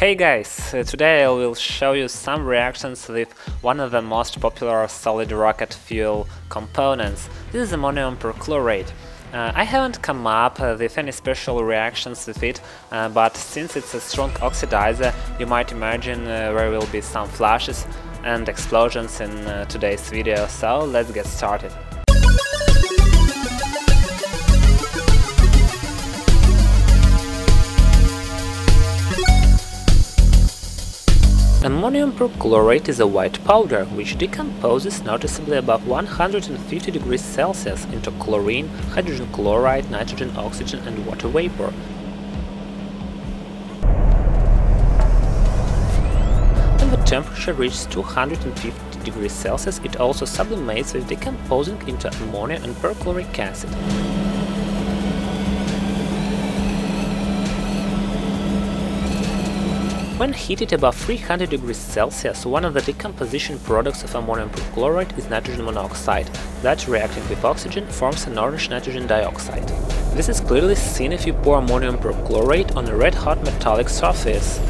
Hey guys, today I will show you some reactions with one of the most popular solid rocket fuel components. This is ammonium perchlorate. I haven't come up with any special reactions with it, but since it's a strong oxidizer, you might imagine there will be some flashes and explosions in today's video, so let's get started. Ammonium perchlorate is a white powder which decomposes noticeably above 150 degrees Celsius into chlorine, hydrogen chloride, nitrogen, oxygen and water vapor. When the temperature reaches 250 degrees Celsius, it also sublimates with decomposing into ammonia and perchloric acid. When heated above 300 degrees Celsius, one of the decomposition products of ammonium perchlorate is nitrogen monoxide, that reacting with oxygen forms an orange nitrogen dioxide. This is clearly seen if you pour ammonium perchlorate on a red-hot metallic surface.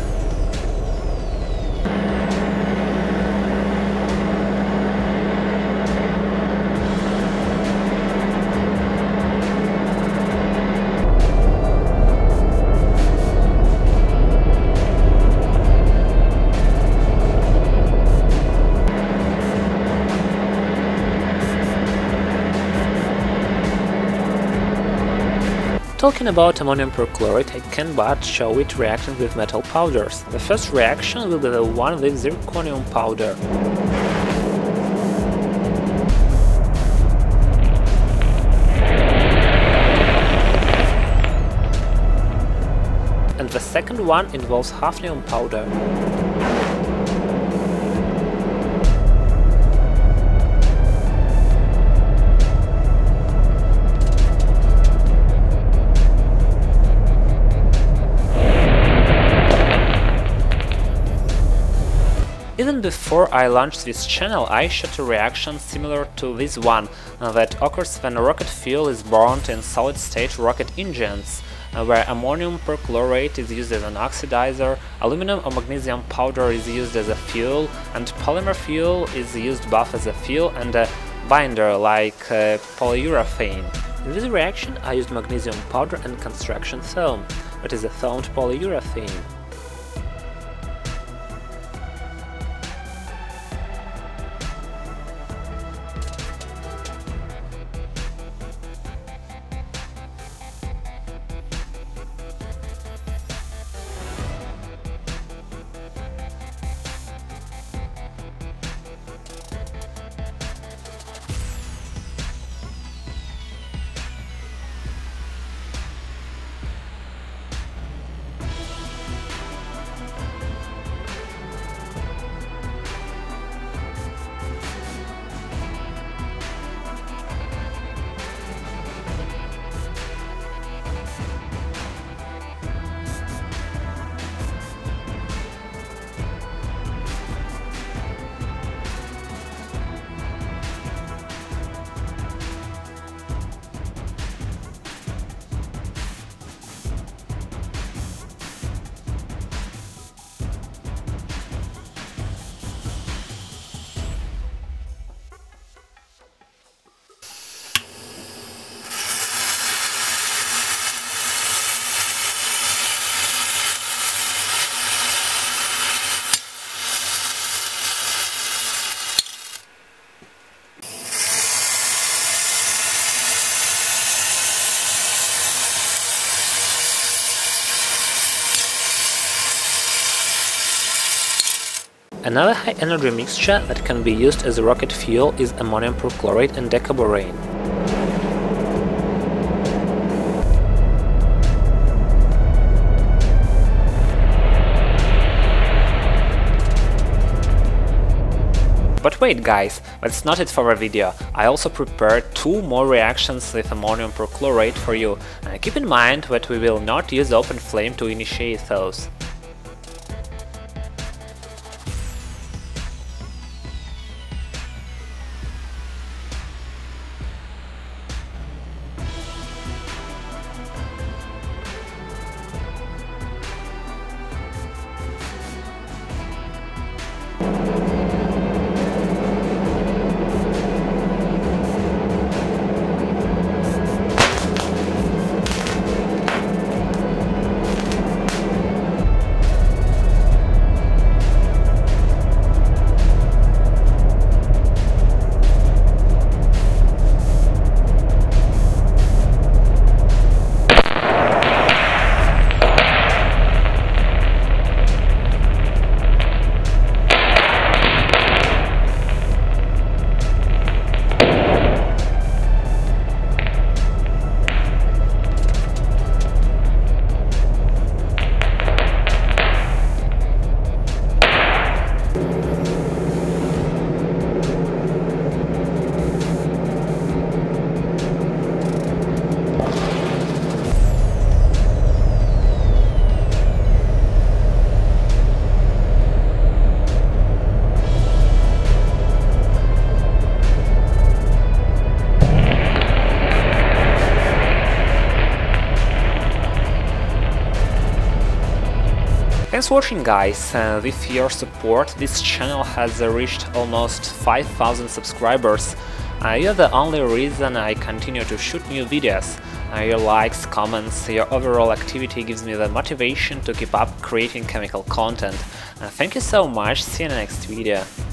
Talking about ammonium perchlorate, I can but show it reacting with metal powders. The first reaction will be the one with zirconium powder. And the second one involves hafnium powder. Even before I launched this channel, I shot a reaction similar to this one that occurs when rocket fuel is burned in solid-state rocket engines, where ammonium perchlorate is used as an oxidizer, aluminum or magnesium powder is used as a fuel, and polymer fuel is used both as a fuel and a binder, like polyurethane. In this reaction I used magnesium powder and construction foam, that is a foamed polyurethane. Another high-energy mixture that can be used as rocket fuel is ammonium perchlorate and decaborane. But wait guys, that's not it for our video. I also prepared two more reactions with ammonium perchlorate for you. Keep in mind that we will not use open flame to initiate those. Thanks for watching, guys. With your support, this channel has reached almost 5,000 subscribers. You're the only reason I continue to shoot new videos. Your likes, comments, your overall activity gives me the motivation to keep up creating chemical content. Thank you so much, see you in the next video.